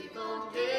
people did.